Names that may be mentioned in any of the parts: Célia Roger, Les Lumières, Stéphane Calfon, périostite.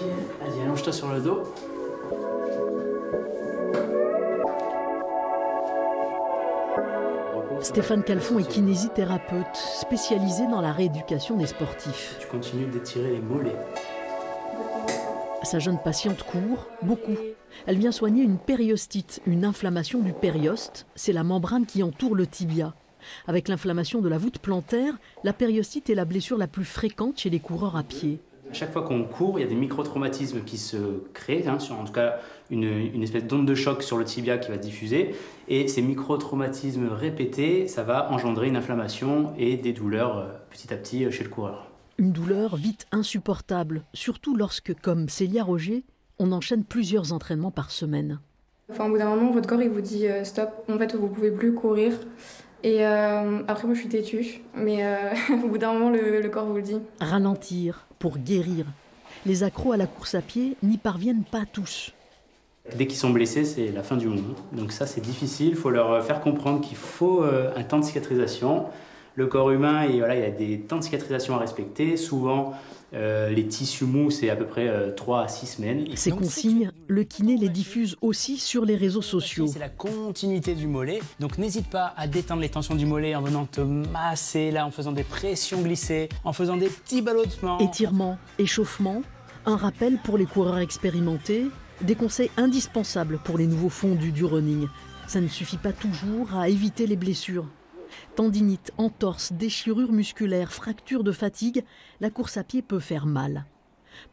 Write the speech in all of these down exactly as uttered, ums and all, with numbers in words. Ok, vas-y, allonge-toi sur le dos. Stéphane Calfon est kinésithérapeute, spécialisé dans la rééducation des sportifs. Tu continues d'étirer les mollets. Sa jeune patiente court, beaucoup. Elle vient soigner une périostite, une inflammation du périoste. C'est la membrane qui entoure le tibia. Avec l'inflammation de la voûte plantaire, la périostite est la blessure la plus fréquente chez les coureurs à pied. À chaque fois qu'on court, il y a des micro-traumatismes qui se créent, hein, sur, en tout cas une, une espèce d'onde de choc sur le tibia qui va diffuser. Et ces micro-traumatismes répétés, ça va engendrer une inflammation et des douleurs euh, petit à petit euh, chez le coureur. Une douleur vite insupportable, surtout lorsque, comme Célia Roger, on enchaîne plusieurs entraînements par semaine. Enfin, au bout d'un moment, votre corps il vous dit euh, « stop, en fait vous ne pouvez plus courir ». Et euh, après moi je suis têtue, mais euh, au bout d'un moment le, le corps vous le dit. Ralentir pour guérir. Les accros à la course à pied n'y parviennent pas tous. Dès qu'ils sont blessés, c'est la fin du monde. Donc ça c'est difficile, il faut leur faire comprendre qu'il faut un temps de cicatrisation. Le corps humain, et voilà, il y a des temps de cicatrisation à respecter. Souvent, euh, les tissus mous, c'est à peu près euh, trois à six semaines. Et ces consignes, le kiné les diffuse aussi sur les réseaux sociaux. C'est la continuité du mollet. Donc n'hésite pas à détendre les tensions du mollet en venant te masser, là, en faisant des pressions glissées, en faisant des petits ballottements. Étirement, échauffement, un rappel pour les coureurs expérimentés, des conseils indispensables pour les nouveaux fondus du running. Ça ne suffit pas toujours à éviter les blessures. Tendinite, entorse, déchirure musculaire, fracture de fatigue, la course à pied peut faire mal.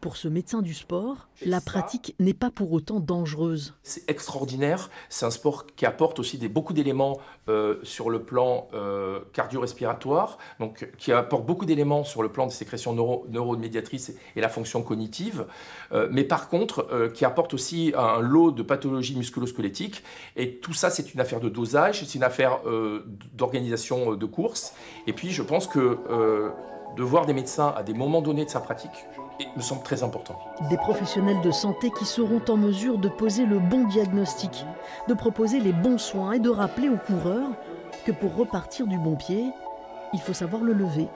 Pour ce médecin du sport, la pratique n'est pas pour autant dangereuse. C'est extraordinaire, c'est un sport qui apporte aussi des, beaucoup d'éléments euh, sur le plan euh, cardio-respiratoire, donc qui apporte beaucoup d'éléments sur le plan des sécrétions neuro, neuromédiatrices et la fonction cognitive, euh, mais par contre euh, qui apporte aussi un lot de pathologies musculo-squelettiques, et tout ça c'est une affaire de dosage, c'est une affaire euh, d'organisation de course, et puis je pense que euh, de voir des médecins à des moments donnés de sa pratique me semble très important. Des professionnels de santé qui seront en mesure de poser le bon diagnostic, de proposer les bons soins et de rappeler aux coureurs que pour repartir du bon pied, il faut savoir le lever.